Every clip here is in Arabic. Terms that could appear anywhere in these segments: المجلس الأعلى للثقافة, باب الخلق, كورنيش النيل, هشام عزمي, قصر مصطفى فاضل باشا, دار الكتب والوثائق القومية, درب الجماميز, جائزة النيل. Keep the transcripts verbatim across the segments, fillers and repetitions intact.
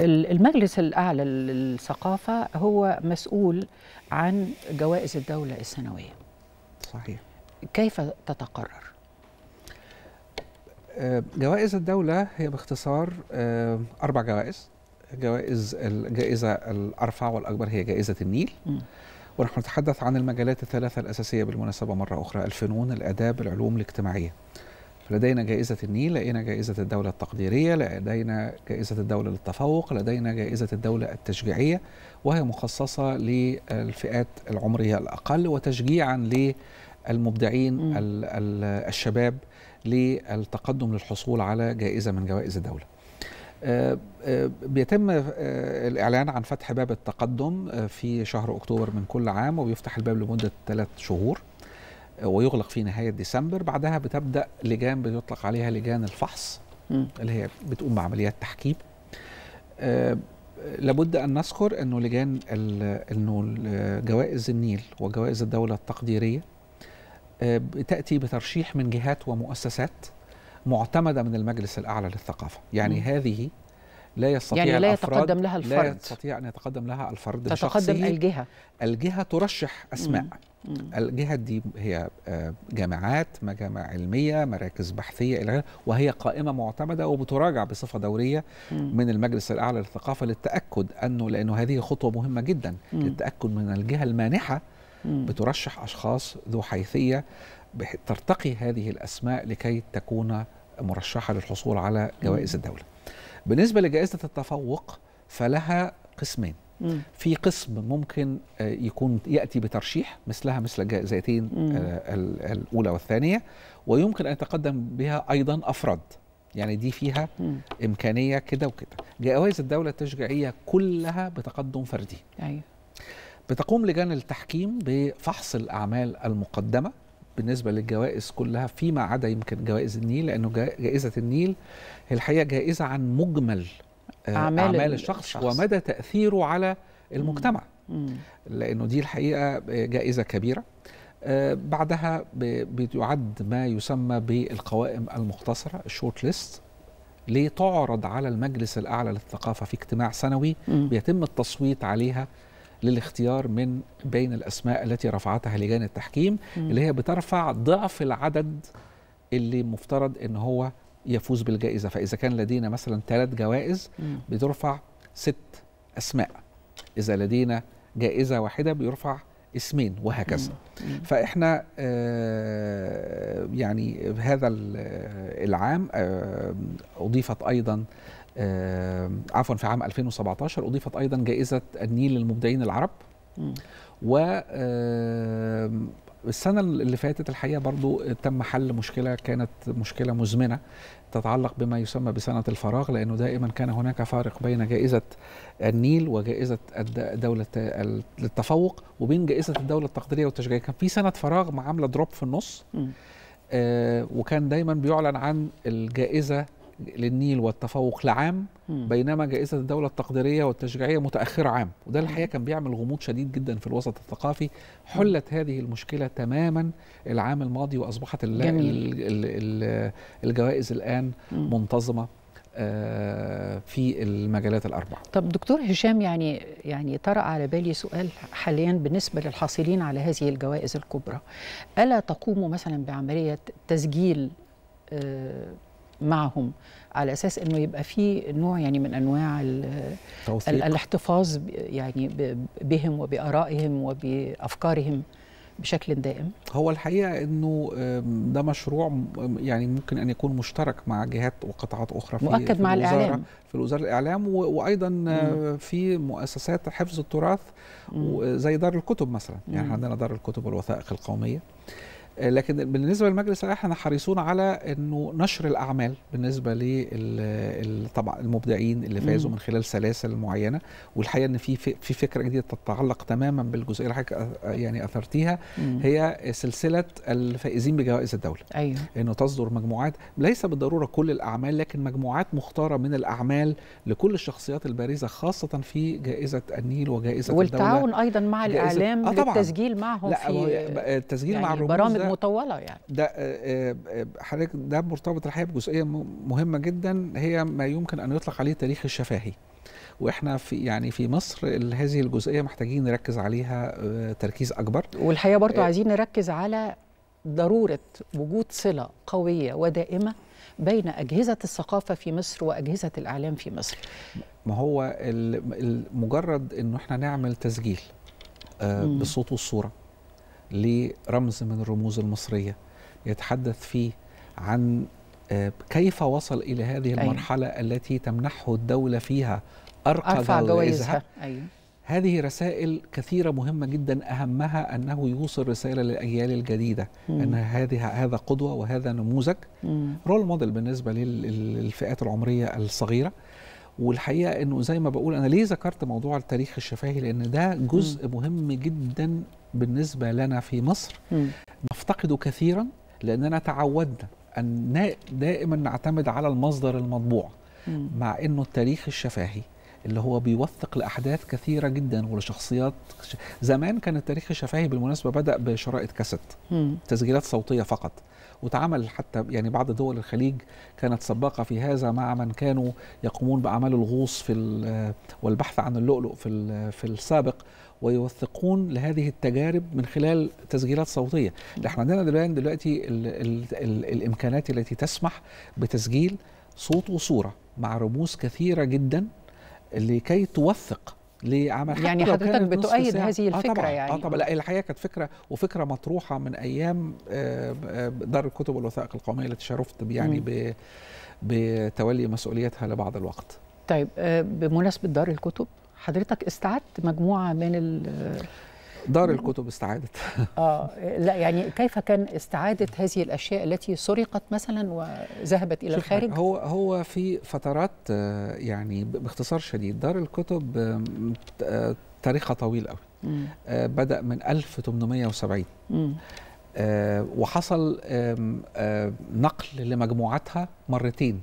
المجلس الأعلى للثقافة هو مسؤول عن جوائز الدولة السنوية. صحيح. كيف تتقرر؟ جوائز الدولة هي باختصار أربع جوائز. جوائز الجائزة الأرفع والأكبر هي جائزة النيل. م. ونحن نتحدث عن المجالات الثلاثة الأساسية بالمناسبة مرة أخرى: الفنون، الآداب، العلوم الاجتماعية. لدينا جائزة النيل، لدينا جائزة الدولة التقديرية، لدينا جائزة الدولة للتفوق، لدينا جائزة الدولة التشجيعية، وهي مخصصة للفئات العمرية الأقل وتشجيعا للمبدعين الشباب للتقدم للحصول على جائزة من جوائز الدولة. بيتم الإعلان عن فتح باب التقدم في شهر أكتوبر من كل عام، وبيفتح الباب لمدة ثلاث شهور ويغلق في نهاية ديسمبر. بعدها بتبدأ لجان بيطلق عليها لجان الفحص، م. اللي هي بتقوم بعمليات تحكيم. أه لابد أن نذكر أنه لجان أنه جوائز النيل وجوائز الدولة التقديرية أه بتأتي بترشيح من جهات ومؤسسات معتمدة من المجلس الأعلى للثقافة. يعني م. هذه لا يستطيع يعني لا الأفراد يتقدم لها الفرد. لا يستطيع أن يتقدم لها الفرد بشخصية. تتقدم الجهة. الجهة ترشح أسماء. م. الجهة دي هي جامعات، مجامع علمية، مراكز بحثية إلى غيره، وهي قائمة معتمدة وبتراجع بصفة دورية من المجلس الأعلى للثقافة للتأكد أنه، لأنه هذه خطوة مهمة جدا، للتأكد من الجهة المانحة بترشح أشخاص ذو حيثية ترتقي هذه الأسماء لكي تكون مرشحة للحصول على جوائز الدولة. بالنسبة لجائزة التفوق فلها قسمين. في قسم ممكن يكون يأتي بترشيح مثلها مثل الجائزتين الأولى والثانية، ويمكن أن يتقدم بها أيضا أفراد، يعني دي فيها إمكانية كده وكده. جوائز الدولة التشجيعية كلها بتقدم فردي. أيوة. بتقوم لجان التحكيم بفحص الأعمال المقدمة بالنسبة للجوائز كلها فيما عدا يمكن جوائز النيل، لأنه جائزة النيل هي الحقيقة جائزة عن مجمل أعمال, أعمال الشخص, الشخص ومدى تأثيره على المجتمع. مم. لأنه دي الحقيقة جائزة كبيرة. بعدها بيعد ما يسمى بالقوائم المختصرة، الشورت ليست، لتعرض على المجلس الأعلى للثقافة في اجتماع سنوي. مم. بيتم التصويت عليها للاختيار من بين الأسماء التي رفعتها لجان التحكيم. مم. اللي هي بترفع ضعف العدد اللي مفترض إن هو يفوز بالجائزة. فإذا كان لدينا مثلا ثلاث جوائز بترفع ست أسماء، إذا لدينا جائزة واحدة بيرفع اسمين، وهكذا. فإحنا آه يعني هذا العام آه أضيفت أيضا آه عفوا في عام ألفين وسبعطاشر أضيفت أيضا جائزة النيل للمبدعين العرب. و آه السنة اللي فاتت الحقيقة برضو تم حل مشكلة كانت مشكلة مزمنة تتعلق بما يسمى بسنة الفراغ، لأنه دائما كان هناك فارق بين جائزة النيل وجائزة الدولة للتفوق وبين جائزة الدولة التقديرية والتشجيعية. كان في سنة فراغ مع عاملة دروب في النص. آه وكان دايما بيعلن عن الجائزة للنيل والتفوق لعام، بينما جائزة الدولة التقديرية والتشجيعية متأخرة عام، وده الحقيقة كان بيعمل غموض شديد جدا في الوسط الثقافي. حلت هذه المشكلة تماما العام الماضي، وأصبحت ال ال ال الجوائز الآن مم. منتظمة في المجالات الأربعة. طب دكتور هشام، يعني يعني طرأ على بالي سؤال حاليا بالنسبة للحاصلين على هذه الجوائز الكبرى: ألا تقوموا مثلا بعملية تسجيل معهم على أساس أنه يبقى فيه نوع يعني من أنواع الاحتفاظ يعني بهم وبآرائهم وبأفكارهم بشكل دائم؟ هو الحقيقة أنه ده مشروع يعني ممكن أن يكون مشترك مع جهات وقطاعات أخرى في مؤكد مع الإعلام، في وزارة الإعلام، وأيضا مم. في مؤسسات حفظ التراث زي دار الكتب مثلا. يعني عندنا دار الكتب والوثائق القومية. لكن بالنسبة للمجلس احنا حريصون على انه نشر الاعمال بالنسبة للمبدعين اللي فازوا من خلال سلاسل معينة. والحقيقة ان في في فكرة جديدة تتعلق تماما بالجزئية اللي يعني اثرتيها، هي سلسلة الفائزين بجوائز الدولة. ايوه. انه تصدر مجموعات، ليس بالضرورة كل الاعمال، لكن مجموعات مختارة من الاعمال لكل الشخصيات البارزة، خاصة في جائزة النيل وجائزة والتعاون الدولة. والتعاون ايضا مع الاعلام للتسجيل معهم في التسجيل يعني مع البرامج مطولة. يعني ده حضرتك ده مرتبط الحقيقة بجزئية مهمة جدا، هي ما يمكن أن يطلق عليه التاريخ الشفاهي. واحنا في يعني في مصر هذه الجزئيه محتاجين نركز عليها تركيز اكبر. والحقيقه برضو عايزين نركز على ضروره وجود صله قويه ودائمه بين اجهزه الثقافه في مصر واجهزه الاعلام في مصر. ما هو مجرد انه احنا نعمل تسجيل بالصوت والصوره لرمز من الرموز المصريه يتحدث فيه عن كيف وصل إلى هذه المرحلة أيوة. التي تمنحه الدولة فيها أرقى جوائزها أيوة. هذه رسائل كثيرة مهمة جدا، أهمها أنه يوصل رسالة للأجيال الجديدة مم. أن هذه هذا قدوة وهذا نموذج مم. رول موديل بالنسبة للفئات العمرية الصغيرة. والحقيقة أنه زي ما بقول أنا ليه ذكرت موضوع التاريخ الشفاهي، لأن ده جزء مم. مهم جدا بالنسبة لنا في مصر مم. نفتقده كثيرا، لأننا تعودنا أن دائما نعتمد على المصدر المطبوع مم. مع أنه التاريخ الشفاهي اللي هو بيوثق لأحداث كثيرة جدا ولشخصيات. زمان كان التاريخ الشفاهي بالمناسبة بدأ بشرائط كاسيت تسجيلات صوتية فقط، وتعمل حتى يعني بعض دول الخليج كانت سباقة في هذا مع من كانوا يقومون بأعمال الغوص في والبحث عن اللؤلؤ في في السابق، ويوثقون لهذه التجارب من خلال تسجيلات صوتيه. احنا عندنا دلوقتي ال ال ال الامكانات التي تسمح بتسجيل صوت وصوره مع رموز كثيره جدا لكي توثق لعمل. يعني حضرتك بتؤيد هذه الفكره؟ آه طبعًا. يعني اه طبعا، لا الحقيقه كانت فكره وفكره مطروحه من ايام دار الكتب والوثائق القوميه التي شرفت يعني بتولي مسؤوليتها لبعض الوقت. طيب بمناسبه دار الكتب، حضرتك استعدت مجموعة من ال دار الكتب استعادت اه لا يعني كيف كان استعادة هذه الأشياء التي سرقت مثلا وذهبت إلى الخارج؟ هو هو في فترات يعني باختصار شديد دار الكتب تاريخها طويل قوي. بدأ من ألف وثمانمائة وسبعين وحصل نقل لمجموعتها مرتين،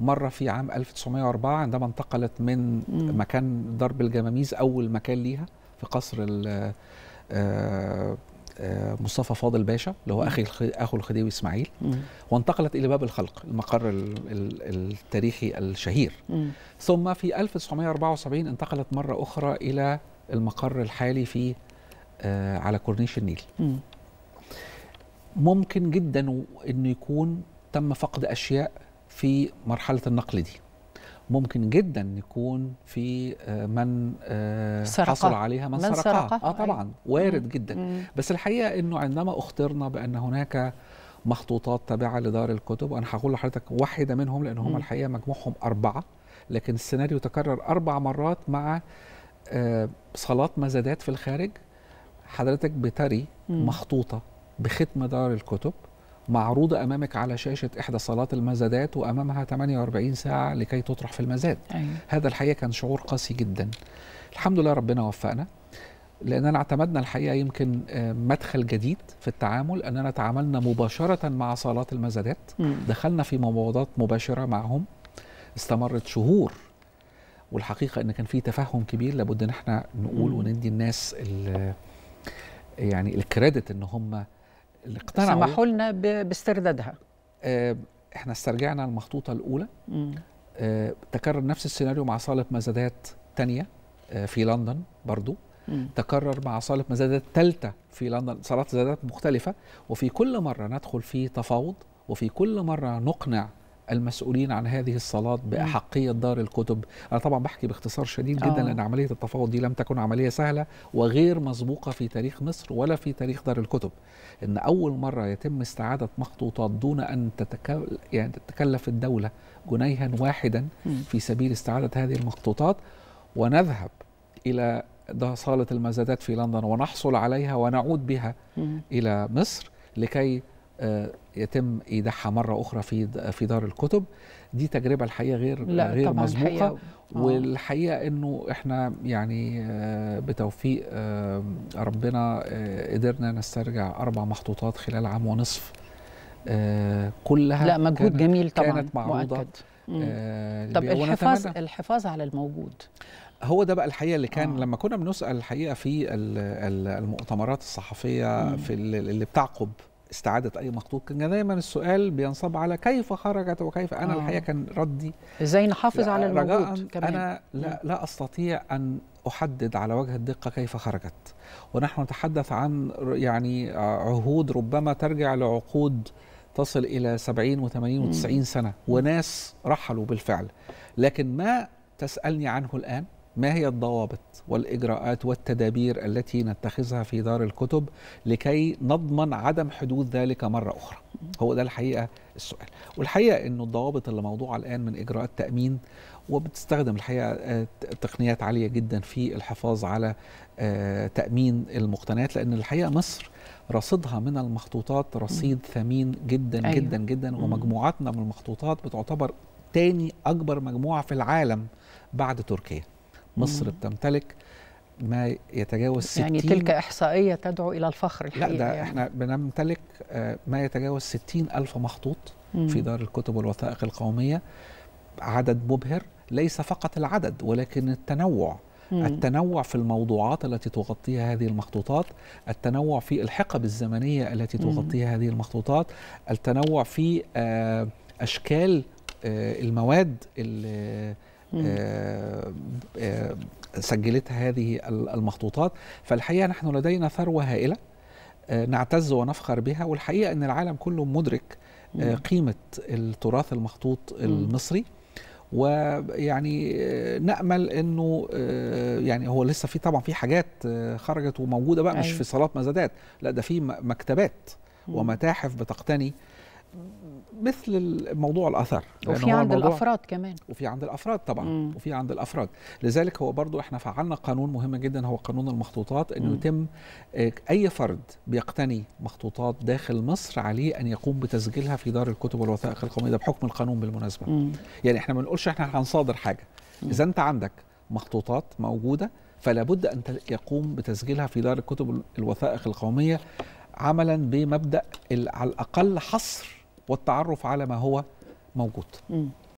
مرة في عام ألف وتسعمائة وأربعة عندما انتقلت من مم. مكان درب الجماميز أول مكان ليها في قصر مصطفى فاضل باشا اللي هو أخي أخو الخديوي إسماعيل، مم. وانتقلت إلى باب الخلق المقر التاريخي الشهير. مم. ثم في ألف وتسعمائة وأربعة وسبعين انتقلت مرة أخرى إلى المقر الحالي في على كورنيش النيل. مم. ممكن جدا أنه يكون تم فقد أشياء في مرحلة النقل دي، ممكن جدا يكون في من سرقة. حصل عليها من, من سرقها سرقة. اه طبعا وارد مم. جدا مم. بس الحقيقة انه عندما اخطرنا بان هناك مخطوطات تابعة لدار الكتب، وانا هقول لحضرتك واحدة منهم لان هم الحقيقة مجموعهم أربعة، لكن السيناريو تكرر أربع مرات مع صلاة مزادات في الخارج. حضرتك بتري مم. مخطوطة بختم دار الكتب معروضة أمامك على شاشة إحدى صالات المزادات، وأمامها ثمانية وأربعين ساعة لكي تطرح في المزاد. أيوة. هذا الحقيقة كان شعور قاسي جدا. الحمد لله ربنا وفقنا، لأننا اعتمدنا الحقيقة يمكن مدخل جديد في التعامل، أننا تعاملنا مباشرة مع صالات المزادات. م. دخلنا في مفاوضات مباشرة معهم استمرت شهور، والحقيقة أن كان في تفاهم كبير لابد أن احنا نقول وندي الناس يعني الكريدت أن هم سمحوا لنا باستردادها. آه احنا استرجعنا المخطوطه الاولى. آه تكرر نفس السيناريو مع صاله مزادات ثانيه آه في لندن برضو. مم. تكرر مع صاله مزادات ثالثه في لندن، صالات مزادات مختلفه، وفي كل مره ندخل في تفاوض، وفي كل مره نقنع المسؤولين عن هذه الصالات بأحقية دار الكتب. أنا طبعا بحكي باختصار شديد آه. جدا لأن عملية التفاوض دي لم تكن عملية سهلة وغير مسبوقة في تاريخ مصر ولا في تاريخ دار الكتب، إن أول مرة يتم استعادة مخطوطات دون أن تتكلف يعني تتكلف الدولة جنيها واحدا في سبيل استعادة هذه المخطوطات، ونذهب إلى صالة المزادات في لندن ونحصل عليها ونعود بها م. إلى مصر لكي يتم ايداعها مره اخرى في في دار الكتب. دي تجربه الحقيقه غير غير مسبوقه، والحقيقه انه احنا يعني بتوفيق ربنا قدرنا نسترجع اربع مخطوطات خلال عام ونصف، كلها لا مجهود جميل طبعا كانت معروضه. طب الحفاظ الحفاظ على الموجود هو ده بقى الحقيقه اللي كان آه. لما كنا بنسال الحقيقه في المؤتمرات الصحفيه في اللي بتعقب استعادة أي مخطوط، كان دايما السؤال بينصب على كيف خرجت وكيف. أنا آه. الحقيقة كان ردي إزاي نحافظ على الموجود كمان. أنا لا, لا أستطيع أن أحدد على وجه الدقة كيف خرجت، ونحن نتحدث عن يعني عهود ربما ترجع لعقود تصل إلى سبعين وثمانين وتسعين سنة، وناس رحلوا بالفعل. لكن ما تسألني عنه الآن، ما هي الضوابط والإجراءات والتدابير التي نتخذها في دار الكتب لكي نضمن عدم حدوث ذلك مرة أخرى؟ هو ده الحقيقة السؤال. والحقيقة أنه الضوابط اللي موضوعة الآن من إجراءات تأمين، وبتستخدم الحقيقة تقنيات عالية جدا في الحفاظ على تأمين المقتنيات، لأن الحقيقة مصر رصيدها من المخطوطات رصيد ثمين جدا أيوة. جدا جدا، ومجموعتنا من المخطوطات بتعتبر تاني أكبر مجموعة في العالم بعد تركيا. مصر مم. بتمتلك ما يتجاوز ستين، يعني تلك إحصائية تدعو إلى الفخر الحقيقة. لا ده يعني. احنا بنمتلك ما يتجاوز ستين ألف مخطوط مم. في دار الكتب والوثائق القومية، عدد مبهر، ليس فقط العدد ولكن التنوع، مم. التنوع في الموضوعات التي تغطيها هذه المخطوطات، التنوع في الحقب الزمنية التي تغطيها هذه المخطوطات، التنوع في أشكال المواد اللي آه آه سجلتها هذه المخطوطات. فالحقيقة نحن لدينا ثروة هائلة آه نعتز ونفخر بها، والحقيقة أن العالم كله مدرك آه قيمة التراث المخطوط المصري. ويعني آه نأمل أنه آه يعني هو لسه في طبعا في حاجات آه خرجت وموجودة بقى، مش في صالات مزادات، لا ده في مكتبات ومتاحف بتقتني مثل موضوع الأثر، وفي عند الأفراد كمان، وفي عند الأفراد طبعا مم. وفي عند الأفراد. لذلك هو برضو احنا فعلنا قانون مهم جدا، هو قانون المخطوطات، أنه يتم أي فرد بيقتني مخطوطات داخل مصر عليه أن يقوم بتسجيلها في دار الكتب والوثائق القومية، ده بحكم القانون بالمناسبة. مم. يعني احنا ما بنقولش احنا هنصادر حاجة، إذا أنت عندك مخطوطات موجودة فلا بد أن يقوم بتسجيلها في دار الكتب والوثائق القومية، عملا بمبدأ على الأقل حصر والتعرف على ما هو موجود.